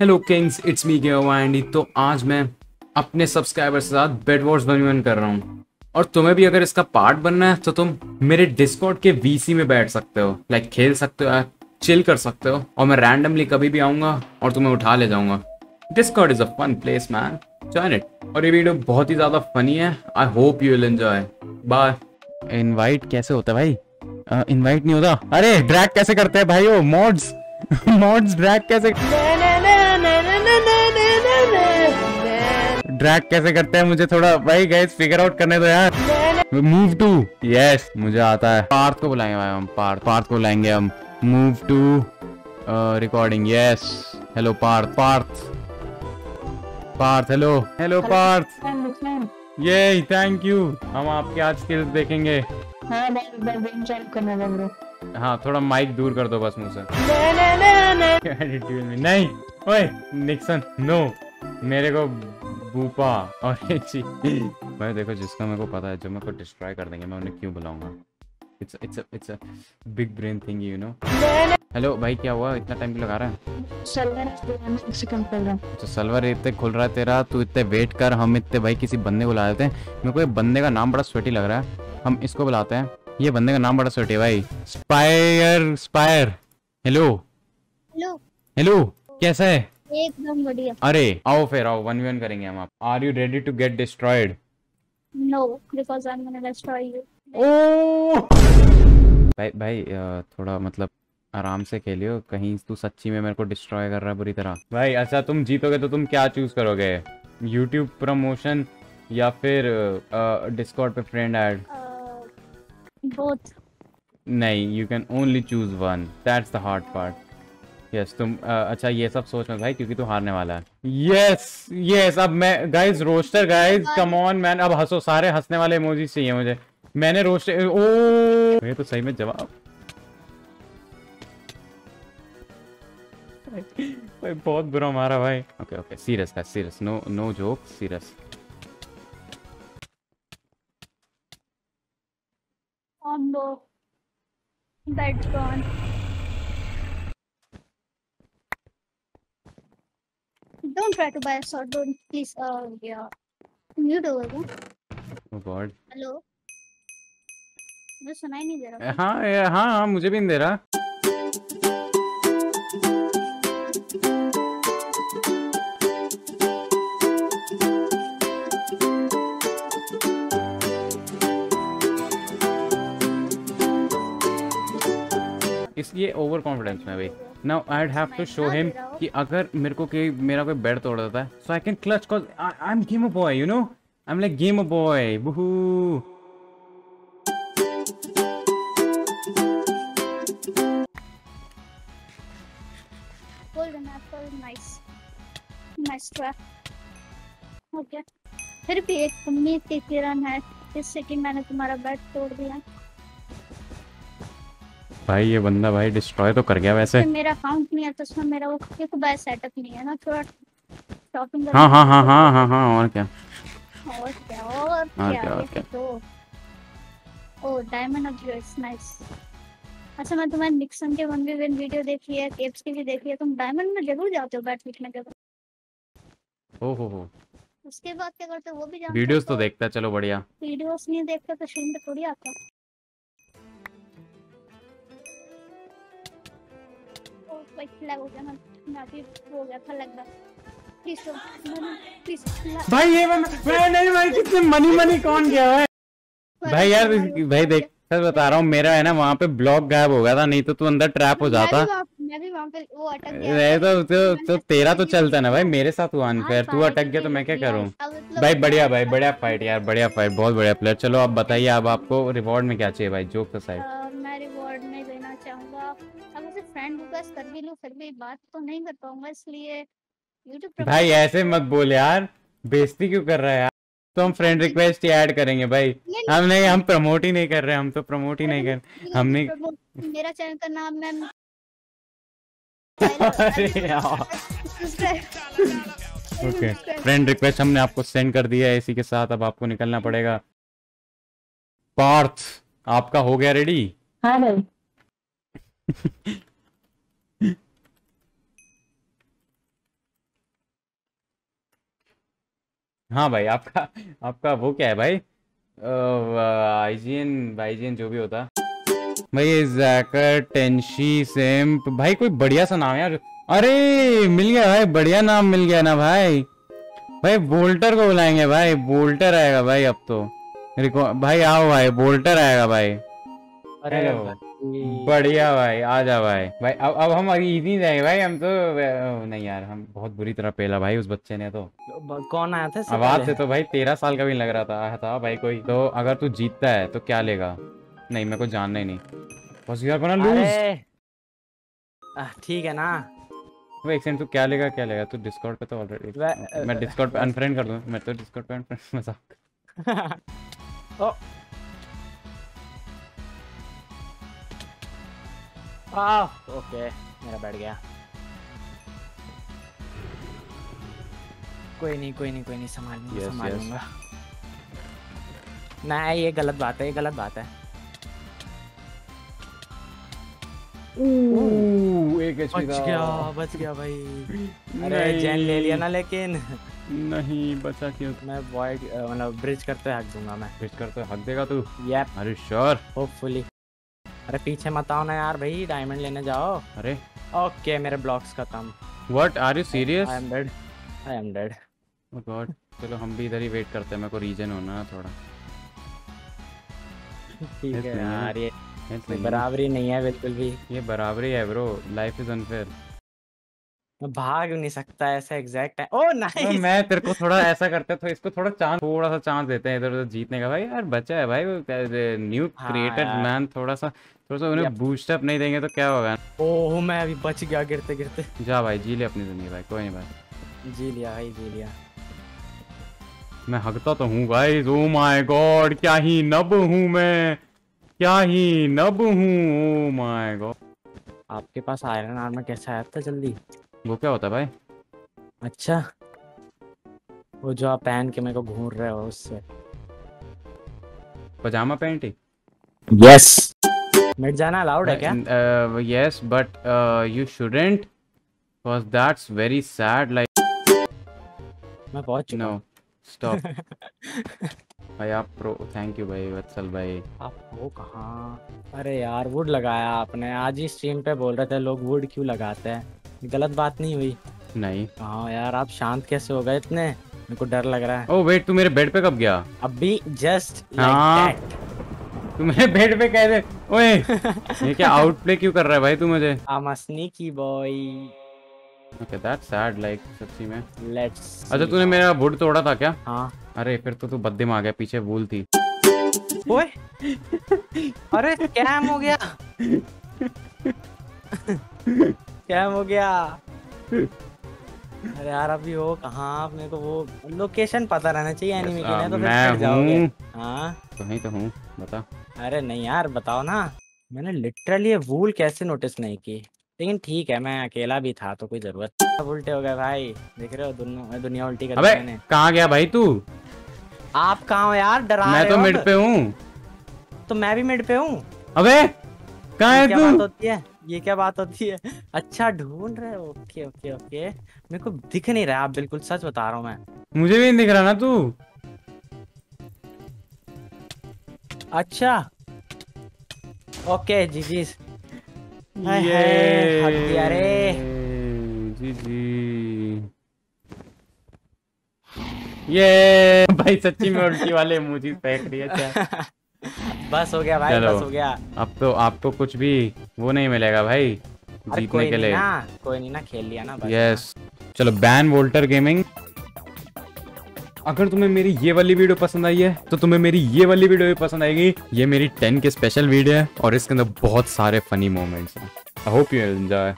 Hello kings, it's me GamerBoyInd. तो आज मैं अपने सब्सक्राइबर के साथ बेड वॉर्स वन कर रहा हूँ, और तुम्हें भी अगर इसका पार्ट बनना है तो तुम मेरे डिस्कॉर्ड के वीसी में बैठ सकते हो, लाइक खेल सकते हो, चिल कर सकते हो, और मैं रैंडमली कभी भी आऊँगा और तुम्हें उठा ले जाऊँगा। Discord is a fun place man, join it. और ये वीडियो बहुत ही ज़्यादा फनी है, I hope you will enjoy. Bye. Invite कैसे होता है भाई? इन्वाइट नहीं होता। अरे ड्रैग कैसे करते हैं भाई? वो मॉड्स मॉड्स ड्रैग कैसे ड्रैग कैसे करते हैं? मुझे थोड़ा भाई गाइस फिगर आउट करने दो यार। मूव टू, यस मुझे आता है। पार्थ को बुलाएंगे भाई हम, पार्थ को बुलाएंगे हम। Move to recording, yes. Hello Parth, Parth hello, hello Parth, ये थैंक यू। हम आपके आज स्किल्स देखेंगे। हाँ थोड़ा माइक दूर कर दो बस मुंह से। नहीं ओए निक्सन, नो मेरे को बूपा और भाई देखो, जिसका मेरे को पता है जो मेरे को डिस्ट्रॉय कर देंगे, मैं उन्हें क्यों बुलाऊंगा। It's a big brain thing you know. Hello भाई, क्या हुआ इतना टाइम लगा रहा है? सलवर इतने खुल रहा है तेरा, तू इतने वेट कर। हम इतने भाई किसी बंदे को बुला देते हैं। मेरे को ये बंदे का नाम बड़ा स्वेटी लग रहा है, हम इसको बुलाते हैं। ये बंदे का नाम बड़ा स्वेटी है भाई, स्पायर। हेलो हेलो, कैसा है? एकदम बढ़िया। अरे आओ फिर, आओ 1v1 करेंगे हम आप। Are you ready to get destroyed? No because I am gonna destroy you. Oh भाई थोड़ा मतलब आराम से खेलियो, कहीं तू सच्ची में मेरे को डिस्ट्रॉय कर रहा है बुरी तरह भाई। अच्छा तुम जीतोगे तो तुम क्या चूज करोगे? YouTube प्रमोशन या फिर Discord पे फ्रेंड ऐड? बोथ। नहीं, you can only choose one, that's the hard part. Yes तुम अच्छा ये सब सोच मत भाई, क्योंकि तू हारने वाला है। यस अब मैं guys roster, guys come on man, अब हंसो, सारे हंसने वाले इमोजी चाहिए मुझे। मैंने रोस्टर, ओ ये तो सही में जवाब भाई बहुत बुरा मारा भाई। ओके सीरियस है, serious, no joke, serious. Don't try to buy a sword, don't please. Yeah, mute हो गया। Oh God. Hello. मुझे सुनाई नहीं दे रहा। हाँ मुझे भी नहीं दे रहा। इसलिए ओवर कॉन्फिडेंस में भाई। Now I'd have to show him कि अगर मेरे को मेरा कोई बेड तोड़ देता है, so I can clutch cause I'm gamer boy, you know? I'm like gamer boy, boohoo. Golden apple, nice try. Okay. फिर भी एक उम्मीद की किरण है, इससे कि मैंने तुम्हारा बेड तोड़ दिया। भाई ये बंदा भाई डिस्ट्रॉय तो कर गया वैसे। मेरा अकाउंट नहीं है तो उसमें मेरा वो एक बार सेटअप नहीं है ना, थोड़ा शॉपिंग। हाँ और क्या तो oh diamond of dress, nice. अच्छा मैं तुम्हारे निक्सन के 1v1 वीडियो देखी है, एप्स की भी देखी है। तुम डायमंड में जरूर जाते हो बैट लिखने के बाद। ओ हो, उसके बाद क्या करते हो वो भी जानते? वीडियोस तो देखता है, चलो बढ़िया। वीडियोस नहीं देखता तो स्ट्रीम पे थोड़ी आता। भाई ये नहीं कितने मनी कौन गया है भाई? यार भाई देख सर बता रहा हूँ, मेरा है ना वहाँ पे ब्लॉक गायब हो गया था, नहीं तो तू अंदर ट्रैप हो जाता। मैं भी वहाँ पे वो अटक गया तो तेरा तो चलता ना भाई, मेरे साथ हुआ अनफेयर, तू अटक गया तो मैं क्या करूँ भाई। बढ़िया फाइट यार, बढ़िया फाइट, बहुत बढ़िया प्लेयर। चलो आप बताइए अब आपको रिवॉर्ड में क्या चाहिए भाई? जोक तो साइड मैं रिवॉर्ड में देना चाहूँगा, फ्रेंड रिक्वेस्ट कर भी लूँ फिर भी बात तो नहीं कर पाऊंगा, इसलिए YouTube भाई ऐसे मत बोल यार, बेइज्जती क्यों कर रहा है यार? तो हम फ्रेंड रिक्वेस्ट ही ऐड करेंगे भाई। हम प्रमोट ही नहीं कर रहे, हम तो प्रमोट ही नहीं कर हमने मेरा चैनल का नाम मैं ओके फ्रेंड रिक्वेस्ट हमने आपको सेंड कर दिया है, इसी के साथ अब आपको निकलना पड़ेगा। पार्थ आपका हो गया रेडी? हाँ भाई। हाँ भाई, आपका वो क्या है भाई, आईजीएन बाईजीएन जो भी होता भाई। जैकर टेंशी सेम्प भाई, कोई बढ़िया सा नाम यार। अरे मिल गया भाई, बढ़िया नाम मिल गया ना भाई। भाई बोल्टर को बुलाएंगे भाई, बोल्टर आएगा भाई अब तो। भाई आओ भाई, बोल्टर आएगा भाई। अरे बढ़िया भाई, आ जा भाई। भाई अब हम इजी जाएंगे भाई, हम तो नहीं यार, हम बहुत बुरी तरह पेला भाई उस बच्चे ने तो। कौन आया था आवाज से तो भाई 13 साल का भी लग रहा था, आया था भाई कोई। तो अगर तू जीतता है तो क्या लेगा? नहीं मेरे को जानना ही नहीं बस यार, बना लूज ठीक है ना। वो एक सेकंड, तू क्या लेगा क्या लेगा? तू डिस्कॉर्ड पे तो ऑलरेडी, मैं डिस्कॉर्ड पे अनफ्रेंड कर दूं। मैं तो डिस्कॉर्ड पे अनफ्रेंड, मजाक। ओ ओके, मेरा बैठ गया। कोई नहीं संभाल लूंगा। ना ये गलत बात है, एक एचपी का बच गया भाई। अरे जैन ले लिया ना, लेकिन नहीं बचा क्यों? मैं वॉइड मतलब ब्रिज करते हक दूंगा, मैं ब्रिज करते हक देगा तू? Yup, are you sure? Hopefully. अरे पीछे मत आओ ना यार भाई, डायमंड लेने जाओ। अरे ओके, मेरे ब्लॉक्स का काम। What, are you serious? I am dead. Oh God, चलो हम भी इधर ही वेट करते हैं, मेरे को रीजन होना है थोड़ा। ठीक है यार, ये बराबरी नहीं है बिल्कुल भी। ये बराबरी है ब्रो, लाइफ इज अनफेयर। मैं भाग नहीं सकता, ऐसा एग्जैक्ट है। ओह नाइस, मैं तेरे को थोड़ा ऐसा करते हैं, तो इसको थोड़ा सा चांस देते हैं इधर उधर जीतने का भाई। यार बच्चा है भाई, न्यू क्रिएटेड मैन, थोड़ा सा उन्हें बूस्ट अप नहीं देंगे तो क्या होगा। ओह मैं अभी बच गया गिरते गिरते। जा भाई, जी ले अपनी जिंदगी भाई, कोई नहीं भाई, जी लिया। मैं हकता तो हूँ भाई। ओ माय गॉड, क्या ही नब हूँ। ओ माय गॉड, आपके पास आयरन आर्मर कैसे आया था जल्दी? वो क्या होता भाई? अच्छा, वो जो आप पहन के मेरे को घूर रहे हो उससे, पजामा पैंट ही। यस, मिट जाना अलाउड है क्या? Yes but you shouldn't, because that's very sad like. मैं पहुंच चुका। नो स्टॉप भाई। आप प्रो, थैंक यू भाई वत्सल भाई। आप वो कहाँ? अरे यार वुड लगाया आपने, आज ही स्ट्रीम पे बोल रहे थे लोग वुड क्यों लगाते हैं, गलत बात नहीं हुई? नहीं हाँ यार, आप शांत कैसे हो गए इतने? मेरे को डर लग रहा है। ओह वेट, तू मेरे बेड पे कब गया? अभी जस्ट लाइक दैट। तू मेरे बेड पे कैसे? ओए ये क्या आउटप्ले क्यों कर रहा है भाई तू मुझे? I am sneaky boy. Okay that's sad like, सच्ची में। लेट्स, अच्छा तूने मेरा वुड तोड़ा था क्या? हां। अरे फिर तो तू बद्दीम आ गया, पीछे भूल थी। ओए अरे कैम हो गया। अरे यार अभी हो कहाँ? आप मेरे को वो लोकेशन पता रहना चाहिए एनिमी की, नहीं तो फिर जाओगे। हाँ तो ही तो हूँ, बता। अरे नहीं यार बताओ ना, मैंने लिटरली ये वूल कैसे नोटिस नहीं की, लेकिन ठीक है मैं अकेला भी था तो कोई जरूरत। उल्टे हो गए भाई, देख रहे हो दुनिया उल्टी कर। मैंने कहाँ गया भाई तू? आप कहाँ हो यार? डरा रहे हो? मैं तो मिड पे हूँ। तो मैं भी मिड पे हूँ। अबे कहाँ है तू? ये क्या बात होती है? अच्छा ढूंढ रहे हो? ओके ओके ओके, मेरे को दिख नहीं रहा, आप बिल्कुल सच बता रहा हूँ मैं। मुझे भी नहीं दिख रहा ना तू। अच्छा ओके, जी जी ये भाई सच्ची में उल्टी वाले मुझे फेंक दिया। अच्छा बस हो गया भाई, बस हो गया। अब तो आपको कुछ भी वो नहीं मिलेगा भाई जीतने के लिए। कोई नहीं ना, खेल लिया ना बस। यस चलो, बैन वोल्टर गेमिंग। अगर तुम्हें मेरी ये वाली वीडियो पसंद आई है तो तुम्हें मेरी ये वाली वीडियो भी पसंद आएगी। ये मेरी 10 के स्पेशल वीडियो है और इसके अंदर बहुत सारे फनी मोमेंट्स हैं। I hope you enjoy.